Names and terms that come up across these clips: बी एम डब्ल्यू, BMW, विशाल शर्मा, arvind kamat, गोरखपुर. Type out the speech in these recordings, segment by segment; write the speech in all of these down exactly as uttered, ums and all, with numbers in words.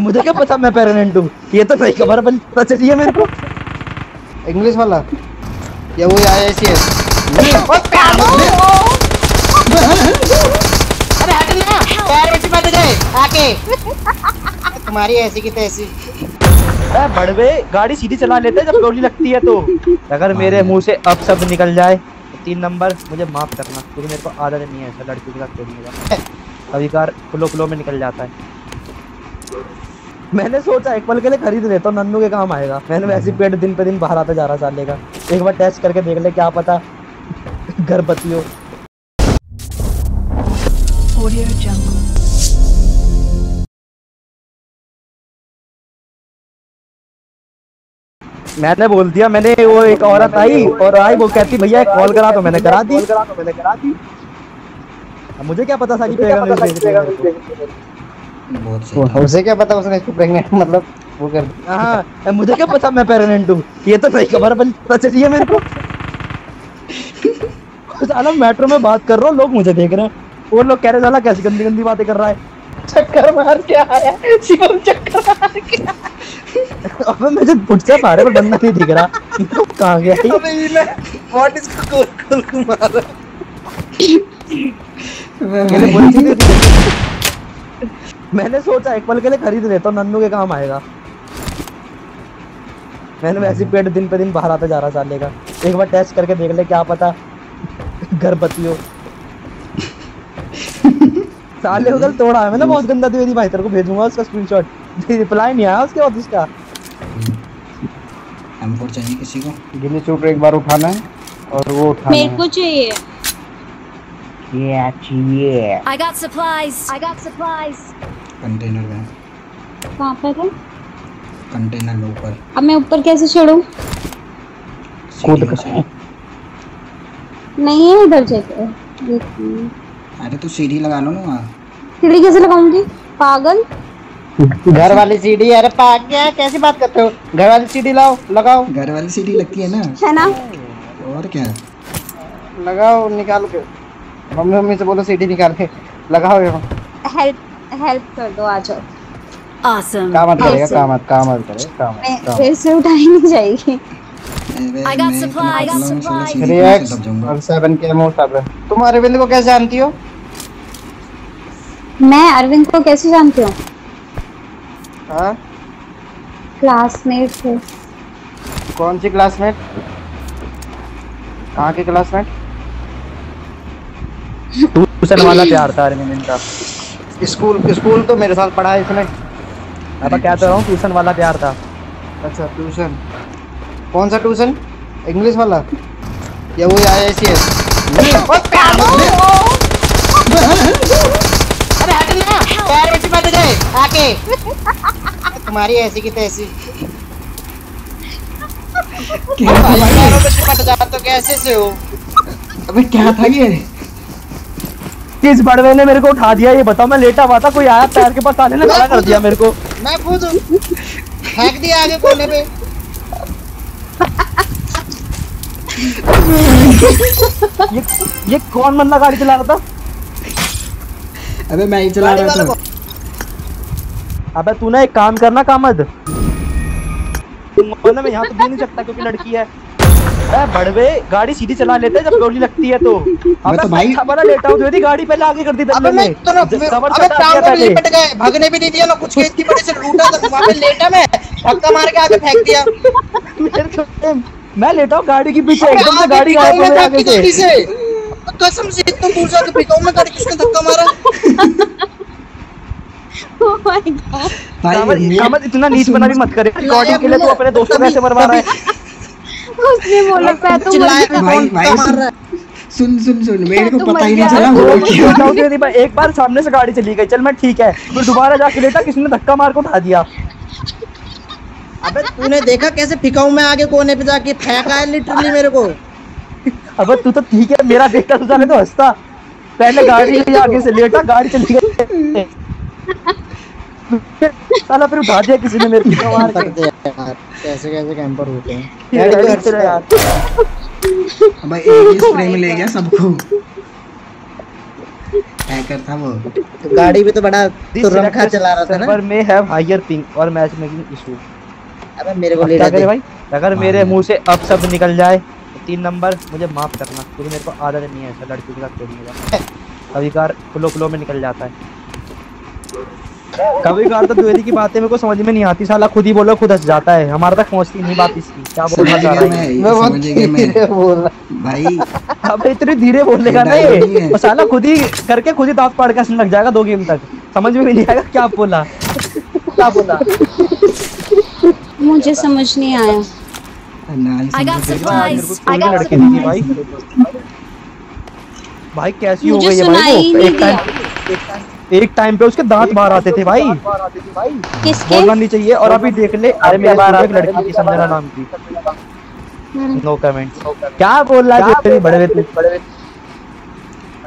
मुझे क्या पता मैं पेरेंट हूँ, ये तो सही खबर पता चली है मेरे को। इंग्लिश वाला या वो आईआईसीएस? अरे हट ना, पैर में चिपक गए आके तुम्हारी ऐसी की तैसी। बड़वे गाड़ी सीधी चला लेते हैं जब गोली लगती है तो। अगर मेरे मुंह से अब शब्द निकल जाए तीन नंबर मुझे माफ करना, क्योंकि मेरे को आदत नहीं है ऐसा लड़की के साथ खेलने का। अभी कार खुलो खुलो में निकल जाता है। मैंने सोचा एक पल के लिए खरीद लेता हूँ, नन्नू के काम आएगा। मैंने वैसे पेट दिन पे दिन बाहर आता जा रहा साले का। एक बार टेस्ट करके देख ले, क्या पता गर्भवती हो। मैंने बोल दिया, मैंने वो एक औरत आई और आई वो कहती भैया कॉल करा, तो मैंने करा दी। मुझे क्या पता सारी उसे क्या पता उसने इसको प्रेग्नेंट मतलब वो कर दिया। हाँ मुझे क्या पता मैं प्रेग्नेंट हूँ, ये तो सही खबर पता चली है मेरे को। साला मेट्रो में बात कर रहा हूँ, लोग मुझे देख रहे हैं, वो लोग कह रहे साला कैसी गंदी गंदी बातें कर रहा है, चक्कर मार के आया शिवम, चक्कर मार के। अबे मुझे पूछता सारे पर बंदा नहीं दिख रहा, कहाँ गया? What is cool cool Kumar? मैंने सोचा एक पल के लिए खरीद लेता हूँ, नन्नू के काम आएगा। मैंने वैसे पेट दिन पे दिन बाहर आता जा रहा साले का। एक बार टेस्ट करके देख ले, क्या पता गर्भवती हो। साले उधर तोड़ा है मैंने बहुत गंदा। द्विवेदी भाई तेरे को भेजूंगा उसका स्क्रीनशॉट। रिप्लाई नहीं आया उसके बाद उसका। हमको चाहिए किसी को गिली चूटर एक बार उठाना है और वो उठाना है मेरे को चाहिए। Yeah, yeah. I got supplies. I got supplies. Container में। कहाँ पर है? कंटेनर में ऊपर। अब मैं ऊपर कैसे चढ़ूं? कूद कर। नहीं है इधर जाके। अरे तो सीढ़ी लगा लो ना। सीढ़ी कैसे लगाऊंगी? पागल। घर वाली सीढ़ी। अरे पागल कैसी बात करते हो? घर वाली सीढ़ी लाओ, लगाओ। घर वाली सीढ़ी लगती है ना। है ना? और क्या? लगाओ निकाल के। मम्मी मम्मी से बोलो सीढ़ी निकाल के लगाओ। हेल्प हेल्प कर दो, आ जाओ। awesome. काम मत करेगा, काम मत काम मत करे काम मत फिर से उठाई नहीं जाएगी। I got supplies, I got supplies. रिएक्स और सेवन के एमओ सब। तुम अरविंद को कैसे जानती हो? मैं अरविंद को कैसे जानती हूँ? हाँ क्लासमेट थे। कौन सी क्लासमेट? कहाँ की क्लासमेट? ट्यूशन वाला प्यार था अरविंद इनका। स्कूल स्कूल तो मेरे साथ पढ़ा है इसने। अब क्या कह रहा हूँ, ट्यूशन वाला प्यार था। अच्छा ट्यूशन, कौन सा ट्यूशन? इंग्लिश वाला या वो आईआईसीएस? अरे हट ना, पैर में चिपक गए आके तुम्हारी ऐसी की तैसी। पैरों में चिपक जाता तो कैसे से हो? अबे क्या था ये? किस बड़वे ने मेरे को उठा दिया ये बताओ। मैं लेटा हुआ था, कोई आया पैर के पास, आने ने खड़ा कर दिया मेरे को। मैं पूछ फेंक दिया आगे कोने पे। ये ये कौन बंदा गाड़ी चला रहा था? अबे मैं ही चला रहा था। अबे तू ना एक काम करना कामद, मैं यहाँ तो दे नहीं सकता क्योंकि लड़की है। बड़वे गाड़ी सीधी चला लेते हैं जब गोली लगती है तो। अब तो भाई बड़ा लेटा हूं, देदी गाड़ी पहले आगे कर दी। अबे मैं तो ना अबे टांग पे लिपट गए, भागने भी नहीं दिया ना कुछ। इतनी बड़ी से लूटा था वहां पे, लेटा मैं धक्का मार के आगे फेंक दिया मेरे को। मैं लेटा हूं गाड़ी के पीछे, एकदम से गाड़ी गायब हो गई आगे से। कसम से इतना दूर जाके फेंका मैं गाड़ी, किसने धक्का मारा? Oh my God भाई कामत इतना नीच बना भी मत करे। रिकॉर्डिंग के लिए तू अपने दोस्तों को ऐसे मरवा रहा है। उसने बोला पे तो भाई भाई मार रहा है। सुन सुन सुन मेरे को पता ही नहीं चला वो क्या। एक बार सामने से गाड़ी चली गई, चल मैं ठीक है, फिर दोबारा जाके लेटा, किसी ने धक्का मार के उठा दिया। अबे तूने देखा कैसे फिकाऊं मैं आगे कोने पे जाके, फेंका है लिटरली मेरे को। अबे तू तो ठीक है मेरा देखता तुझे मैं तो हंसता। पहले गाड़ी ले आगे से लेटा, गाड़ी चली गई साला, फिर उठा दिया किसी ने मेरे को मार के। कैसे कैसे कैंपर होते हैं यार। भाई एक ही स्प्रे में ले गया सबको। हैकर था वो, तो गाड़ी भी तो बड़ा तुरंखा चला रहा था ना। पर मैं हैव हायर पिंग और मैच मेकिंग इशू। अबे मेरे को ले ले भाई, अगर मेरे मुंह से अब सब निकल जाए तीन नंबर मुझे माफ करना, क्योंकि मेरे को आदत नहीं है ऐसा लड़की के साथ खेलने का। कभी कार खुलो खुलो में निकल जाता है, कभी कार तो दुएरी की बातें मेरे को समझ में नहीं आती, साला खुद ही बोलो खुद हंस जाता है, हमारे तक पहुंचती नहीं बात इसकी। क्या बोल रहा है मैं, बहुत धीरे बोल रहा भाई। अब इतने धीरे बोलेगा ना ये, और साला खुद ही करके खुद ही दांत फाड़ के हंसने लग जाएगा दो गेम तक। समझ में भी नहीं आएगा क्या बोला, क्या बोला मुझे समझ नहीं आया। I got supplies, I got supplies. भाई कैसी हो गई है भाई वो, एक टाइम एक टाइम पे उसके दांत बाहर आते थे भाई, किसके बोलना नहीं चाहिए। और अभी देख ले, अरे मेरे बाहर एक लड़की थी संजना नाम की, नो कमेंट। क्या बोल रहा है तेरी बड़े बड़े,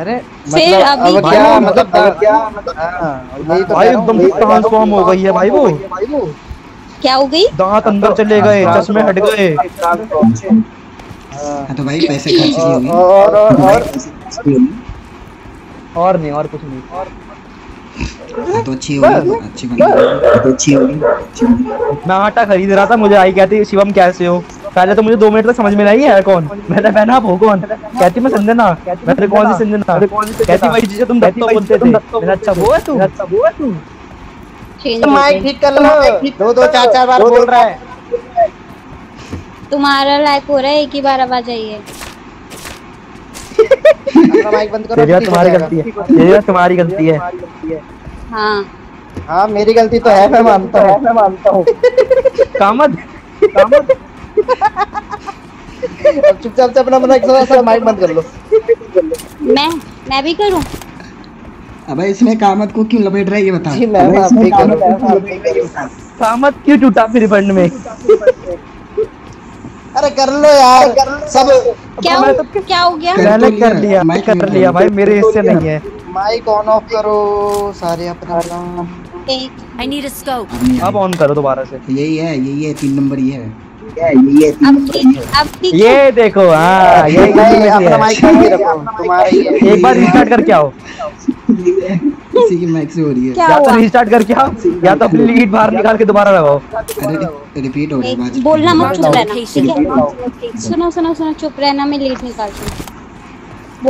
अरे मतलब अब क्या मतलब क्या मतलब भाई एकदम ट्रांसफॉर्म हो गई है भाई वो। क्या हो गई, दांत अंदर चले गए, चश्मे हट गए। हां तो भाई पैसे खर्च नहीं होंगे और और और और नहीं और कुछ नहीं। तो अच्छी होगी, अच्छी बनी, तो अच्छी होगी। मैं आटा खरीद रहा था, मुझे आई कहती शिवम कैसे हो, पहले तो मुझे दो मिनट तक समझ में नहीं आया कौन। मैंने मैंने आप हो कौन, कहती मैं संजना, मैं कौन सी संजना, कहती भाई जी तुम दत्तो बोलते थे। मैंने अच्छा वो है तू, अच्छा वो है तू, माइक ठीक कर लो, दो दो चार चार बार बोल रहा है। तुम्हारा लाइक हो रहा है एक ही बार आवाज आई है। अपना माइक बंद करो, ये तुम्हारी गलती है, ये तुम्हारी गलती है। हां हां मेरी गलती तो है, मैं मानता हूं, मैं मानता हूं। कामत कामत अब चुपचाप से अपना अपना माइक बंद कर लो। मैं मैं भी करूं? अबे इसमें कामत को क्यों लपेट रहा है ये बता। जी मैं आपके करूंगा। कामत क्यों टूटा फिर फंड में? अरे कर लो यार सब। क्या क्या हो गया? मैंने कर लिया, मैं कर लिया भाई, मेरे हिस्से नहीं है। माइक ऑन ऑफ करो सारे अपना। I need a scope. अब ऑन करो दोबारा से। यही है, यही है तीन नंबर, ये है। ये ये ये देखो, हाँ ये अपना माइक करके रखो तुम्हारा, एक बार रिस्टार्ट करके आओ। किसी की माइक से हो रही है, या तो रिस्टार्ट करके आओ या तो अपनी लीड बाहर निकाल के दोबारा लगाओ। रिपीट हो रही है, बोलना मत, चुप रहना ठीक है? सुनो सुनो सुनो, चुप रहना, मैं लीड निकालती हूँ,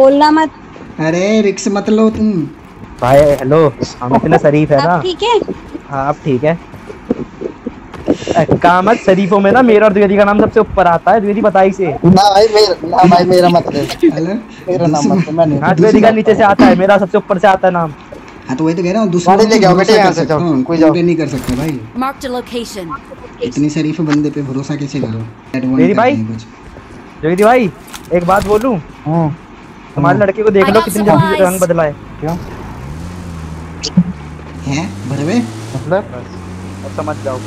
बोलना मत। अरे रिक्स मत लो तुम भाई। हेलो, हम इतने शरीफ है ना, ठीक है? हाँ आप ठीक है। कामत शरीफों में ना मेरा और द्विवेदी का नाम सबसे ऊपर आता है। द्विवेदी बताई से ना भाई, मेरा ना भाई, मेरा मत ले, मेरा नाम मत, मैं नहीं। द्विवेदी का नीचे से आता है, मेरा सबसे ऊपर से आता है नाम। हां तो वही तो कह रहा हूं, दूसरा ले जाओ बेटे, यहां से जाओ, कोई जाओ नहीं कर सकते भाई। Mark the location. इतनी शरीफ बंदे पे भरोसा कैसे करो मेरी भाई? द्विवेदी भाई एक बात बोलूं, हां तुम्हारे लड़के को देख लो कितनी जल्दी रंग बदला है। क्यों हैं भरवे, मतलब अब समझ जाओ।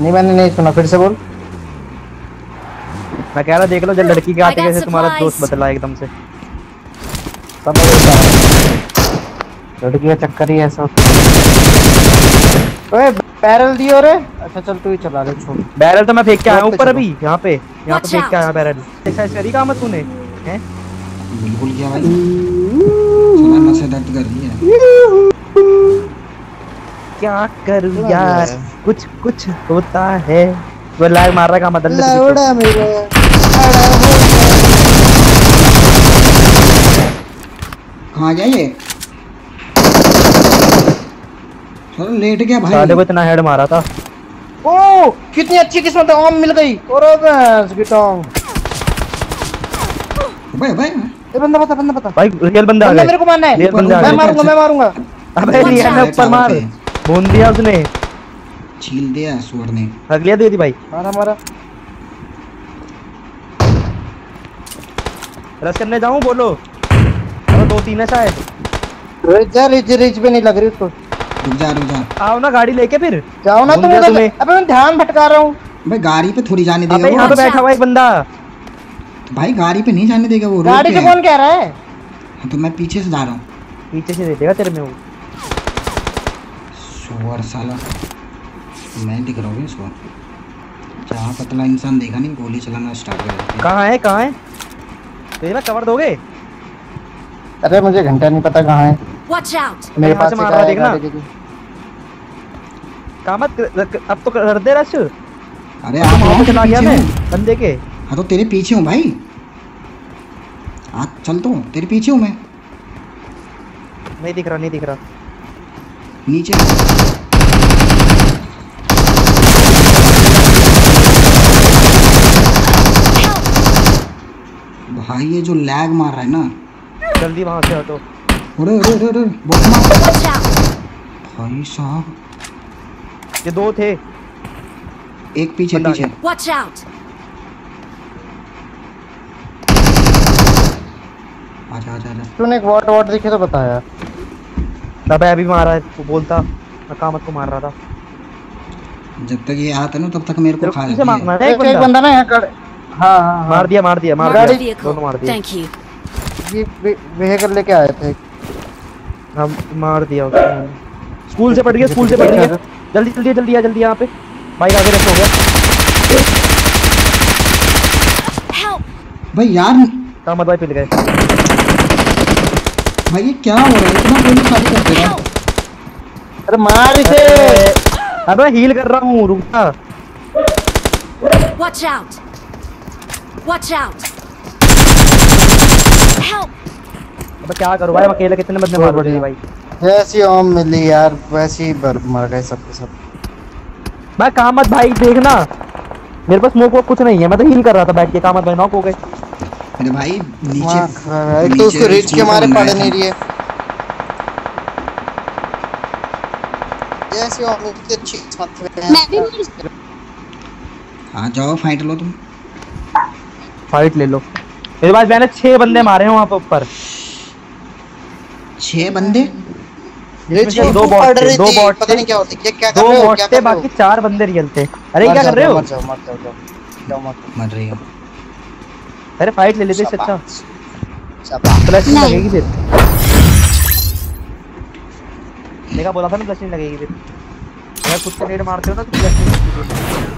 नहीं मैंने नहीं सुना, फिर से बोल। मैं कह रहा देख लो जब लड़की के आते कैसे तुम्हारा दोस्त बदला एकदम से, सब लड़की का चक्कर ही ऐसा। ओए बैरल दियो रे। अच्छा चल तू ही चला ले, छोड़ बैरल तो मैं फेंक के आया ऊपर अभी, यहाँ पे यहाँ पे फेंक के आया बैरल। एक्सरसाइज करी काम तूने? हैं बिल्कुल किया भाई, सुनना से दर्द कर दिया। क्या करूं यार, कुछ कुछ होता है। वो लाइव मार रहा का मतलब लौड़ा मेरे कहां गया ये? थोड़ा लेट गया भाई, साले को इतना हेड मारा था। ओ कितनी अच्छी किस्मत है, आम मिल गई। और बस गिटांग भाई भाई, ये बंदा पता बंदा पता भाई, रियल बंदा है, मेरे को मारना है, रियल बंदा है, मैं मारूंगा मैं मारूंगा। अबे रियल में ऊपर मार, बोल दिया उसने, छील दिया स्वर ने, रख लिया दे दी भाई। मारा मारा रस करने जाऊं बोलो, और दो तीन है शायद। रिज रिज रिज पे नहीं लग रही उसको, रुक जा रुक जा, आओ ना गाड़ी लेके फिर जाओ ना तुम। अबे मैं ध्यान भटका रहा हूं भाई, गाड़ी पे थोड़ी जाने देगा। अबे यहां पे बैठा हुआ एक बंदा भाई, गाड़ी पे नहीं जाने देगा वो। गाड़ी पे कौन कह रहा है? तो मैं पीछे से जा रहा हूं, पीछे से दे देगा तेरे में वो और साला। मैं दिख रहा हूँ इसको, जहाँ पतला इंसान देखा नहीं, गोली चलाना स्टार्ट कर। कहाँ है कहाँ है, तेरा कवर दोगे? अरे मुझे घंटा नहीं पता कहाँ है। मेरे पास देखना कामत, अब तो कर दे रश। अरे आप चला गया मैं बंदे के। हाँ तो तेरे पीछे हूँ भाई, हाँ चलता हूँ तेरे पीछे हूँ मैं। नहीं दिख रहा, नहीं दिख रहा नीचे। भाई ये जो लैग मार रहा है ना, जल्दी वहां से हटो। अरे अरे अरे बहुत मार भाई साहब। ये दो थे, एक पीछे पीछे। Watch out. आजा आजा आजा। तूने एक वॉट वॉट देखे तो बताया। तब अभी मारा है, वो बोलता कामत को मार रहा था। जब तक ये आता ना तब तक मेरे को खा लेता है। एक बंदा ना यहाँ कर। हाँ हाँ मार दिया मार दिया मार दिया दोनों मार दिया। Thank you. ये व्हीकल लेके आए थे, हम मार दिया उसको। स्कूल से पड़ गया, स्कूल से पड़ गया। जल्दी जल्दी जल्दी आ जल्दी यहाँ पे भाई, आगे रश हो गया भाई यार। कामत भाई पिल गए भाई। ये क्या हो रहा है, इतना गोली खाली कर दे रहा है। अरे मार इसे। अबे हील कर रहा हूँ, रुक जा। Watch out watch out. अबे क्या करूँ भाई, अकेले कितने बंदे मार पड़े भाई। जैसी ओम मिली यार वैसी मर गए सबके सब। भाई कामत भाई देखना, मेरे पास स्मोक कुछ नहीं है, मैं तो हील कर रहा था बैठ के। कामत भाई नॉक हो गए। अरे भाई नीचे एक तो उसको रीच के मारे पड़ नहीं रही है। जैसी ओम की अच्छी साथ में मैं भी मर। आ जाओ फाइट लो, तुम फाइट ले लो। मेरे पास मैंने छह बंदे मारे हैं वहां पे ऊपर। छह बंदे दो बॉट थे, दो बॉट पता नहीं क्या होते, ये क्या कर रहे हो, क्या कर रहे हो। बाकी चार बंदे रियल थे। अरे क्या कर रहे हो, मर जाओ मर जाओ जाओ मर रही हो। अरे फाइट ले लेते इससे अच्छा, फ्लैश नहीं लगेगी फिर। देखा बोला था ना फ्लैश नहीं लगेगी फिर। अगर कुछ रेड मारते हो ना तो फ्लैश नहीं लगेगी।